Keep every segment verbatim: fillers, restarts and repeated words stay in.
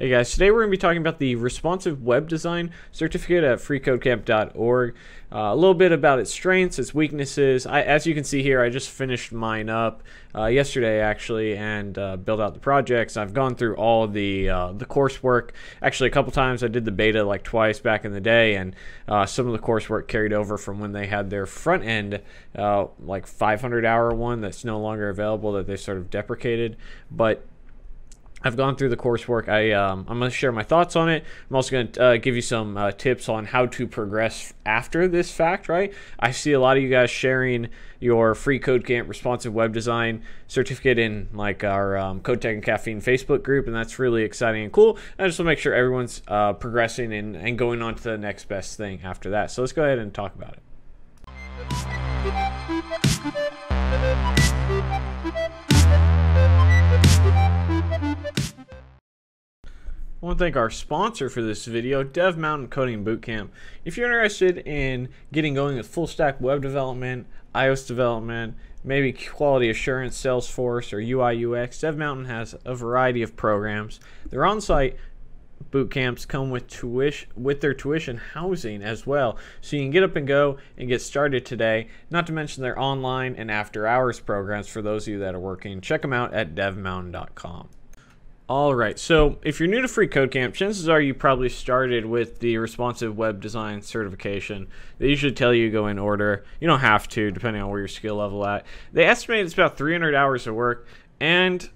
Hey guys, today we're going to be talking about the Responsive Web Design Certificate at free code camp dot org. Uh, a little bit about its strengths, its weaknesses. I, as you can see here, I just finished mine up uh, yesterday actually, and uh, built out the projects. I've gone through all the uh, the coursework actually a couple times. I did the beta like twice back in the day, and uh, some of the coursework carried over from when they had their front end uh, like five hundred hour one that's no longer available, that they sort of deprecated. But I've gone through the coursework. I, um, I'm going to share my thoughts on it. I'm also going to uh, give you some uh, tips on how to progress after this fact, right? I see a lot of you guys sharing your Free Code Camp Responsive Web Design Certificate in like our um, CodeTech and Caffeine Facebook group, and that's really exciting and cool. And I just want to make sure everyone's uh, progressing and, and going on to the next best thing after that. So let's go ahead and talk about it. I want to thank our sponsor for this video, Dev Mountain Coding Bootcamp. If you're interested in getting going with full stack web development, iOS development, maybe quality assurance, Salesforce, or U I U X, Dev Mountain has a variety of programs. They're on site. Boot camps come with tuition, with their tuition housing as well, so you can get up and go and get started today. Not to mention their online and after hours programs for those of you that are working. Check them out at dev mountain dot com. All right, so if you're new to Free Code Camp, chances are you probably started with the Responsive Web Design Certification. They usually tell you go in order. You don't have to, depending on where your skill level at. They estimate it's about three hundred hours of work, and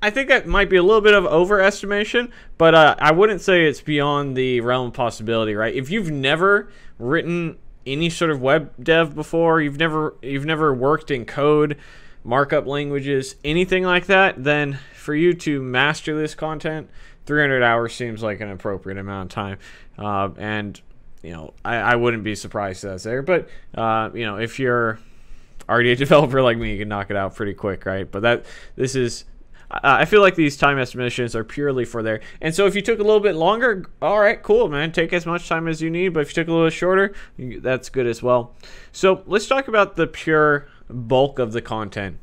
I think that might be a little bit of overestimation, but uh, I wouldn't say it's beyond the realm of possibility, right? If you've never written any sort of web dev before, you've never you've never worked in code, markup languages, anything like that, then for you to master this content, three hundred hours seems like an appropriate amount of time. Uh, and you know, I, I wouldn't be surprised if that's there. But uh, you know, if you're already a developer like me, you can knock it out pretty quick, right? But that this is. I feel like these time estimations are purely for there. And so if you took a little bit longer, all right, cool, man. Take as much time as you need. But if you took a little shorter, that's good as well. So let's talk about the pure bulk of the content.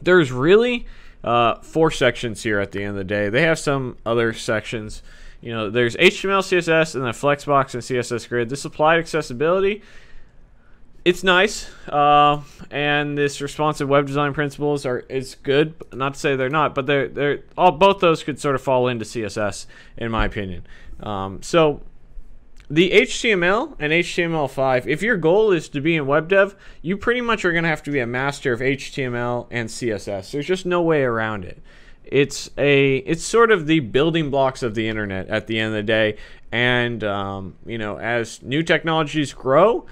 There's really uh, four sections here at the end of the day. They have some other sections. You know, there's H T M L, C S S, and then Flexbox and C S S Grid. This applied accessibility. It's nice, uh, and this responsive web design principles are is good. Not to say they're not, but they're they're all both those could sort of fall into C S S in my opinion. Um, so the H T M L and H T M L five. If your goal is to be in web dev, you pretty much are going to have to be a master of H T M L and C S S. There's just no way around it. It's a it's sort of the building blocks of the internet at the end of the day, and um, you know, as new technologies grow.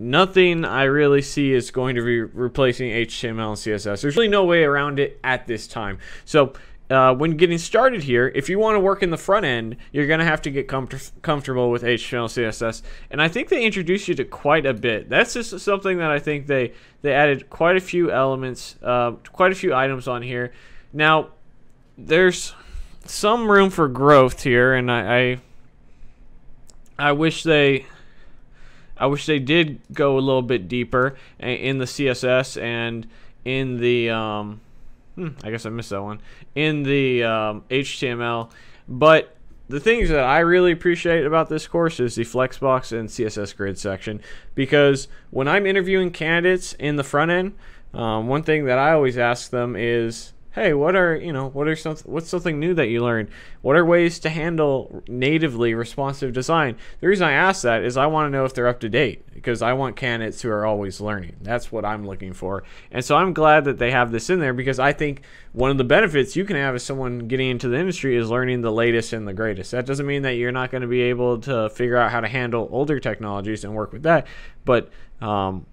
Nothing I really see is going to be replacing H T M L and C S S. There's really no way around it at this time. So uh, when getting started here, if you want to work in the front end, you're going to have to get com comfortable with H T M L, C S S. And I think they introduced you to quite a bit. That's just something that I think they, they added quite a few elements, uh, quite a few items on here. Now, there's some room for growth here, and I, I, I wish they... I wish they did go a little bit deeper in the C S S and in the, um, hmm, I guess I missed that one, in the um, H T M L. But the things that I really appreciate about this course is the Flexbox and C S S Grid section, because when I'm interviewing candidates in the front end, um, one thing that I always ask them is, hey, what are you know what are some, what's something new that you learned? What are ways to handle natively responsive design? The reason I ask that is I want to know if they're up to date, because I want candidates who are always learning. That's what I'm looking for. And so I'm glad that they have this in there, because I think one of the benefits you can have as someone getting into the industry is learning the latest and the greatest. That doesn't mean that you're not going to be able to figure out how to handle older technologies and work with that, but um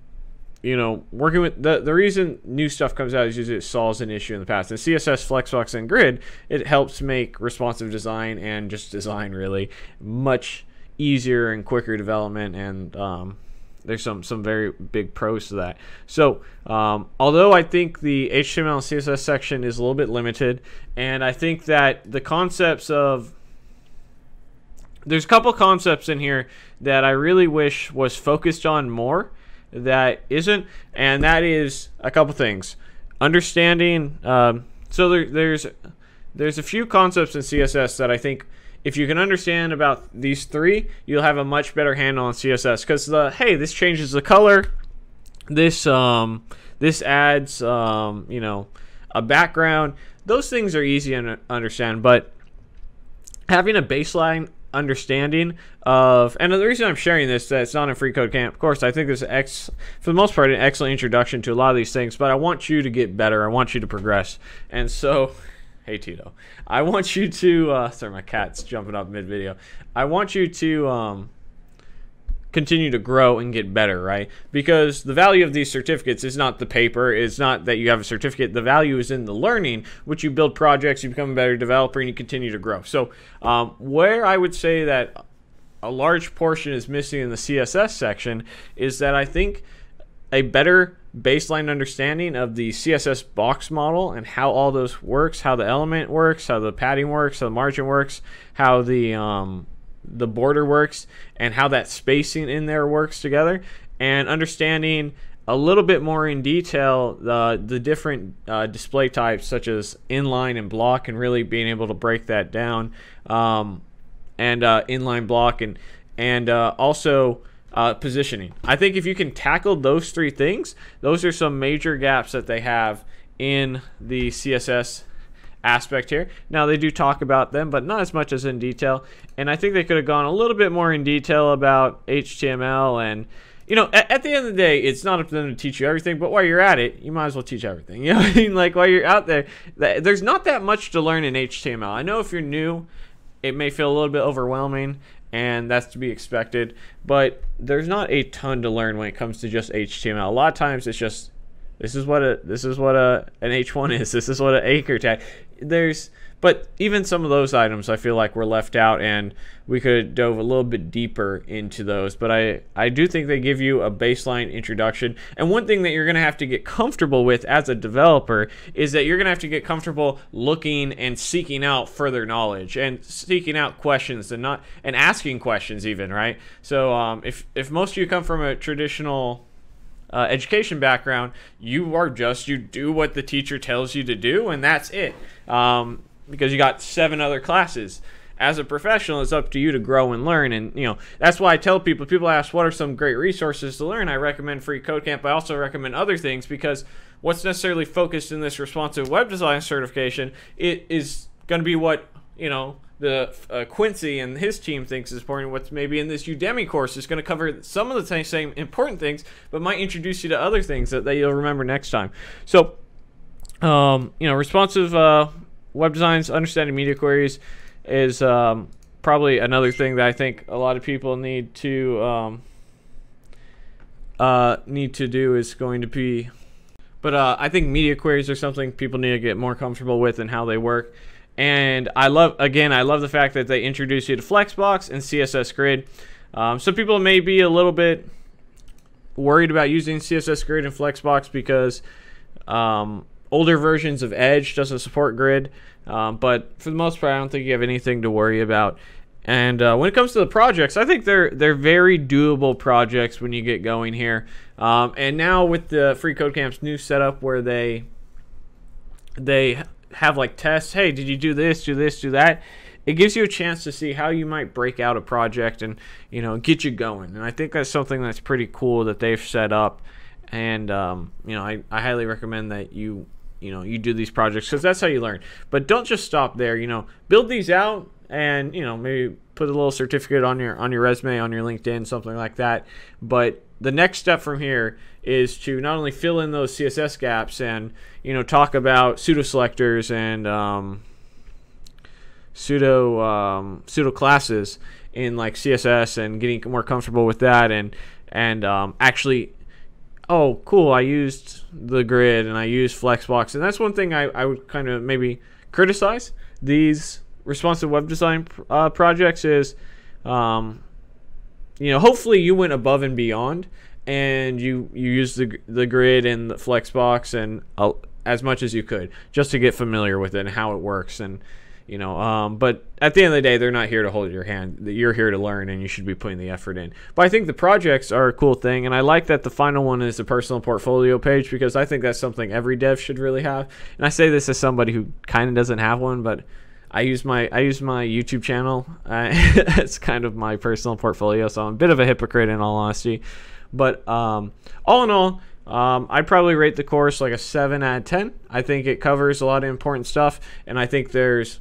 you know, working with the the reason new stuff comes out is usually it solves an issue in the past. And C S S, Flexbox, and Grid, it helps make responsive design and just design really much easier and quicker development. And um, there's some some very big pros to that. So um, although I think the H T M L and C S S section is a little bit limited, and I think that the concepts of there's a couple concepts in here that I really wish was focused on more. That isn't, and that is a couple things. Understanding, um, so there, there's there's a few concepts in C S S that I think if you can understand about these three, you'll have a much better handle on C S S, because the hey, this changes the color, this um this adds um you know, a background. Those things are easy to understand, but having a baseline understanding of, and the reason I'm sharing this, that it's not in FreeCodeCamp, of course, I think there's ex, for the most part, an excellent introduction to a lot of these things, but I want you to get better. I want you to progress. And so, hey Tito, I want you to, uh, sorry, my cat's jumping up mid-video. I want you to um, continue to grow and get better, right? Because the value of these certificates is not the paper. It's not that you have a certificate. The value is in the learning, which you build projects, you become a better developer, and you continue to grow. So um, where I would say that a large portion is missing in the C S S section is that I think a better baseline understanding of the C S S box model and how all those works, how the element works, how the padding works, how the margin works, how the um, the border works, and how that spacing in there works together, and understanding a little bit more in detail uh, the different uh, display types such as inline and block, and really being able to break that down, um, and uh, inline, block, and and uh, also Uh, positioning. I think if you can tackle those three things, those are some major gaps that they have in the C S S aspect here. Now, they do talk about them, but not as much as in detail. And I think they could have gone a little bit more in detail about H T M L. And, you know, at, at the end of the day, it's not up to them to teach you everything, but while you're at it, you might as well teach everything. You know what I mean? Like, while you're out there, th there's not that much to learn in H T M L. I know if you're new, it may feel a little bit overwhelming, and that's to be expected, but there's not a ton to learn when it comes to just H T M L. A lot of times it's just, this is what a this is what a an H one is, this is what an anchor tag. There's, but even some of those items I feel like were left out, and we could have dove a little bit deeper into those. But I I do think they give you a baseline introduction. And one thing that you're gonna have to get comfortable with as a developer is that you're gonna have to get comfortable looking and seeking out further knowledge, and seeking out questions, and not and asking questions even, right? So um, if if most of you come from a traditional Uh, education background, you are just, you do what the teacher tells you to do, and that's it, um, because you got seven other classes. As a professional, it's up to you to grow and learn, and you know, that's why I tell people, people ask what are some great resources to learn. I recommend FreeCodeCamp. I also recommend other things, because what's necessarily focused in this responsive web design certification, it is going to be what, you know, the uh, Quincy and his team thinks is important. What's maybe in this Udemy course is going to cover some of the same important things, but might introduce you to other things that, that you'll remember next time. So, um, you know, responsive uh, web designs, understanding media queries is um, probably another thing that I think a lot of people need to um, uh, need to do is going to be. But uh, I think media queries are something people need to get more comfortable with and how they work. And I love, again, I love the fact that they introduce you to Flexbox and C S S Grid. Um, some people may be a little bit worried about using C S S Grid and Flexbox because um, older versions of Edge doesn't support Grid. Um, but for the most part, I don't think you have anything to worry about. And uh, when it comes to the projects, I think they're they're very doable projects when you get going here. Um, and now with the FreeCodeCamp's new setup, where they they have like tests, hey, did you do this, do this, do that, it gives you a chance to see how you might break out a project and, you know, get you going. And I think that's something that's pretty cool that they've set up. And um, you know, I, I highly recommend that you you know you do these projects, because that's how you learn. But don't just stop there, you know, build these out, and you know, maybe put a little certificate on your on your resume, on your LinkedIn, something like that. But the next step from here is to not only fill in those C S S gaps and, you know, talk about pseudo selectors and um, pseudo um, pseudo classes in like C S S, and getting more comfortable with that, and and um, actually, oh cool, I used the Grid and I used Flexbox. And that's one thing I, I would kind of maybe criticize these responsive web design uh, projects is, um, you know, hopefully you went above and beyond, and you you used the the Grid and the Flexbox and uh, as much as you could, just to get familiar with it and how it works. And you know, um, but at the end of the day, they're not here to hold your hand. You're here to learn, and you should be putting the effort in. But I think the projects are a cool thing, and I like that the final one is the personal portfolio page, because I think that's something every dev should really have. And I say this as somebody who kind of doesn't have one, but I use my I use my YouTube channel. I, it's kind of my personal portfolio, so I'm a bit of a hypocrite in all honesty. But um, all in all, um, I'd probably rate the course like a seven out of ten. I think it covers a lot of important stuff, and I think there's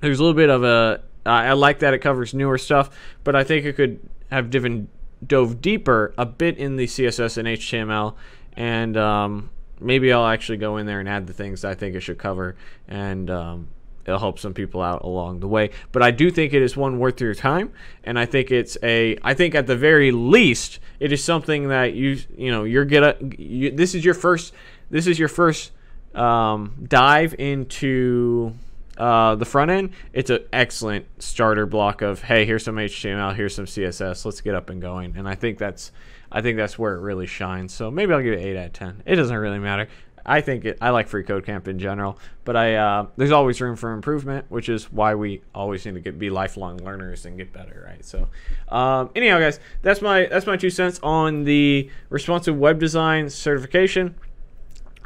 there's a little bit of a uh, I like that it covers newer stuff, but I think it could have diven, dove deeper a bit in the C S S and H T M L, and um, maybe I'll actually go in there and add the things that I think it should cover, and um, it'll help some people out along the way. But I do think it is one worth your time, and I think it's a I think at the very least it is something that you you know you're gonna you, this is your first this is your first um, dive into uh, the front end. It's an excellent starter block of, hey, here's some H T M L, here's some C S S, let's get up and going. And I think that's I think that's where it really shines. So maybe I'll give it eight out of ten. It doesn't really matter. I think it, I like FreeCodeCamp in general, but I uh, there's always room for improvement, which is why we always need to get, be lifelong learners and get better, right? So, um, anyhow, guys, that's my that's my two cents on the responsive web design certification.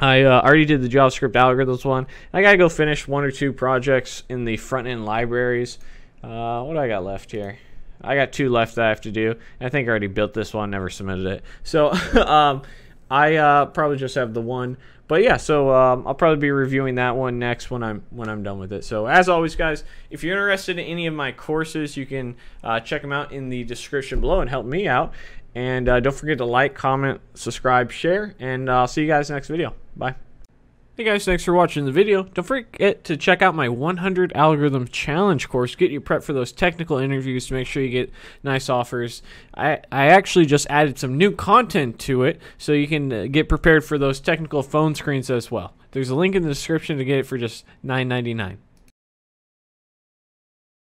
I uh, already did the JavaScript algorithms one. I gotta go finish one or two projects in the front end libraries. Uh, what do I got left here? I got two left that I have to do. I think I already built this one, never submitted it. So. um, I uh, probably just have the one, but yeah, so um, I'll probably be reviewing that one next when I'm when I'm done with it. So as always, guys, if you're interested in any of my courses, you can uh, check them out in the description below and help me out. And uh, don't forget to like, comment, subscribe, share, and I'll see you guys next video. Bye. Hey guys, thanks for watching the video. Don't forget to check out my one hundred Algorithm Challenge course. Get you prepped for those technical interviews to make sure you get nice offers. I, I actually just added some new content to it, so you can get prepared for those technical phone screens as well. There's a link in the description to get it for just nine ninety-nine.